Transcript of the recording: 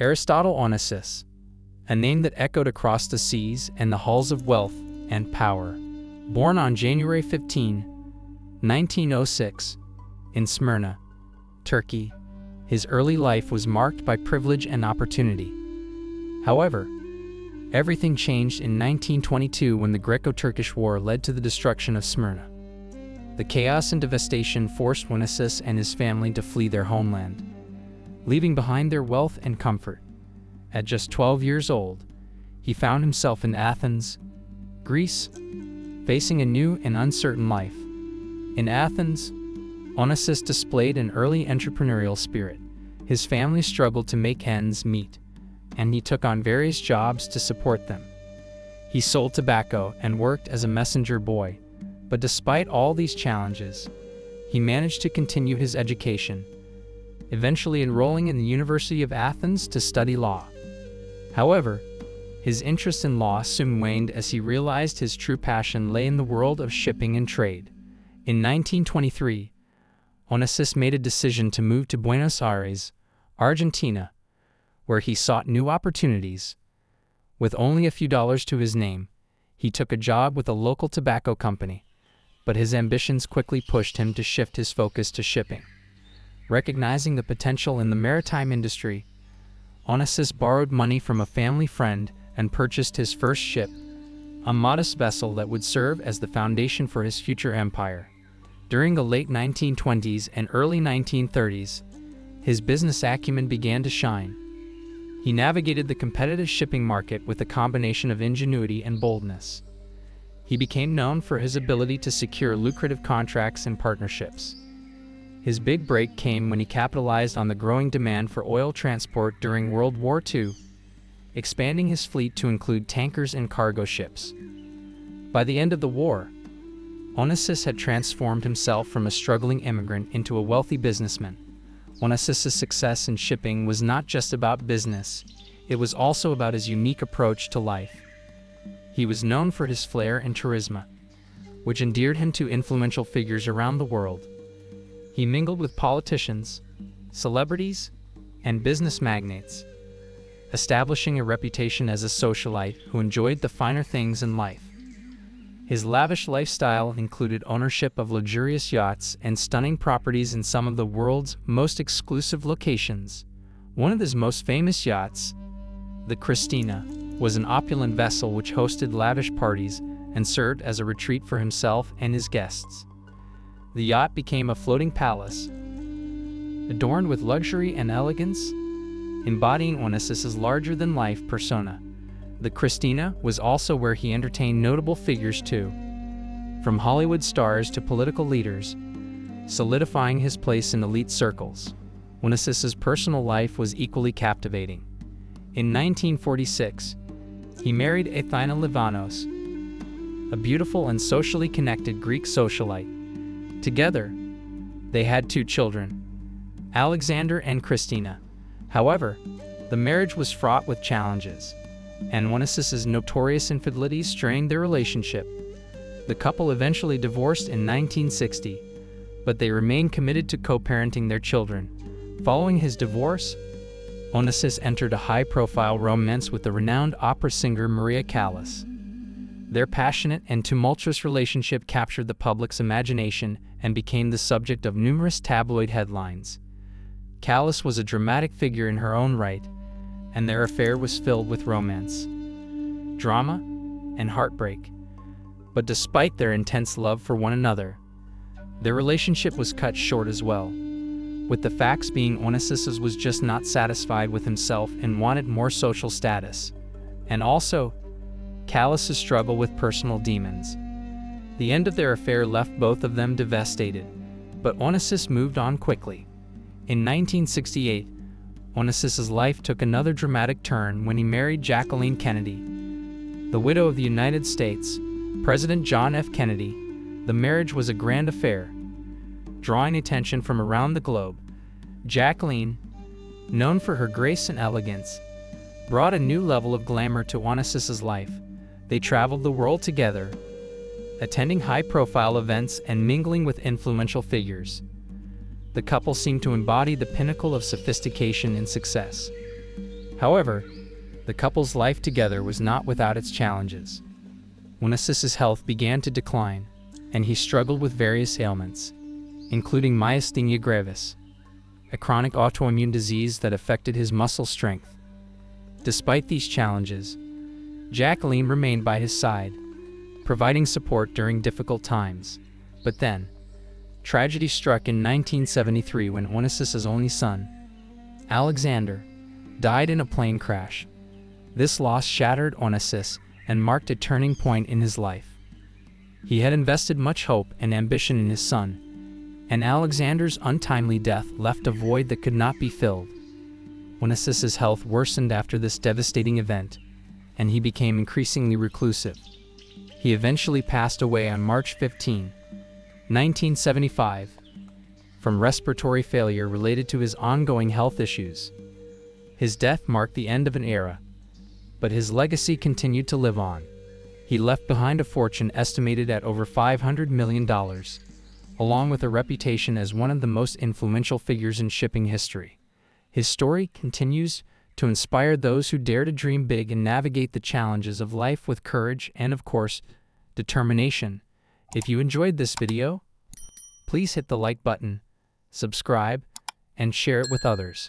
Aristotle Onassis, a name that echoed across the seas and the halls of wealth and power. Born on January 15, 1906, in Smyrna, Turkey, his early life was marked by privilege and opportunity. However, everything changed in 1922 when the Greco-Turkish War led to the destruction of Smyrna. The chaos and devastation forced Onassis and his family to flee their homeland, leaving behind their wealth and comfort. At just 12 years old, he found himself in Athens, Greece, facing a new and uncertain life. In Athens, Onassis displayed an early entrepreneurial spirit. His family struggled to make ends meet, and he took on various jobs to support them. He sold tobacco and worked as a messenger boy, but despite all these challenges, he managed to continue his education, eventually enrolling in the University of Athens to study law. However, his interest in law soon waned as he realized his true passion lay in the world of shipping and trade. In 1923, Onassis made a decision to move to Buenos Aires, Argentina, where he sought new opportunities. With only a few dollars to his name, he took a job with a local tobacco company, but his ambitions quickly pushed him to shift his focus to shipping. Recognizing the potential in the maritime industry, Onassis borrowed money from a family friend and purchased his first ship, a modest vessel that would serve as the foundation for his future empire. During the late 1920s and early 1930s, his business acumen began to shine. He navigated the competitive shipping market with a combination of ingenuity and boldness. He became known for his ability to secure lucrative contracts and partnerships. His big break came when he capitalized on the growing demand for oil transport during World War II, expanding his fleet to include tankers and cargo ships. By the end of the war, Onassis had transformed himself from a struggling immigrant into a wealthy businessman. Onassis's success in shipping was not just about business, it was also about his unique approach to life. He was known for his flair and charisma, which endeared him to influential figures around the world. He mingled with politicians, celebrities, and business magnates, establishing a reputation as a socialite who enjoyed the finer things in life. His lavish lifestyle included ownership of luxurious yachts and stunning properties in some of the world's most exclusive locations. One of his most famous yachts, the Christina, was an opulent vessel which hosted lavish parties and served as a retreat for himself and his guests. The yacht became a floating palace, adorned with luxury and elegance, embodying Onassis's larger-than-life persona. The Christina was also where he entertained notable figures too, from Hollywood stars to political leaders, solidifying his place in elite circles. Onassis's personal life was equally captivating. In 1946, he married Athina Livanos, a beautiful and socially connected Greek socialite. Together, they had two children, Alexander and Christina. However, the marriage was fraught with challenges, and Onassis's notorious infidelities strained their relationship. The couple eventually divorced in 1960, but they remained committed to co-parenting their children. Following his divorce, Onassis entered a high-profile romance with the renowned opera singer Maria Callas. Their passionate and tumultuous relationship captured the public's imagination and became the subject of numerous tabloid headlines. Callas was a dramatic figure in her own right, and their affair was filled with romance, drama, and heartbreak. But despite their intense love for one another, their relationship was cut short as well, with the facts being Onassis's was just not satisfied with himself and wanted more social status, and also Callas's struggle with personal demons. The end of their affair left both of them devastated, but Onassis moved on quickly. In 1968, Onassis's life took another dramatic turn when he married Jacqueline Kennedy, the widow of the United States President John F. Kennedy. The marriage was a grand affair, drawing attention from around the globe. Jacqueline, known for her grace and elegance, brought a new level of glamour to Onassis's life. They traveled the world together, attending high-profile events and mingling with influential figures. The couple seemed to embody the pinnacle of sophistication and success. However, the couple's life together was not without its challenges. Onassis's health began to decline, and he struggled with various ailments, including myasthenia gravis, a chronic autoimmune disease that affected his muscle strength. Despite these challenges, Jacqueline remained by his side, providing support during difficult times. But then, tragedy struck in 1973 when Onassis's only son, Alexander, died in a plane crash. This loss shattered Onassis and marked a turning point in his life. He had invested much hope and ambition in his son, and Alexander's untimely death left a void that could not be filled. Onassis's health worsened after this devastating event, and he became increasingly reclusive. He eventually passed away on March 15, 1975, from respiratory failure related to his ongoing health issues. His death marked the end of an era, but his legacy continued to live on. He left behind a fortune estimated at over $500 million, along with a reputation as one of the most influential figures in shipping history. His story continues to inspire those who dare to dream big and navigate the challenges of life with courage and, of course, determination. If you enjoyed this video, please hit the like button, subscribe, and share it with others.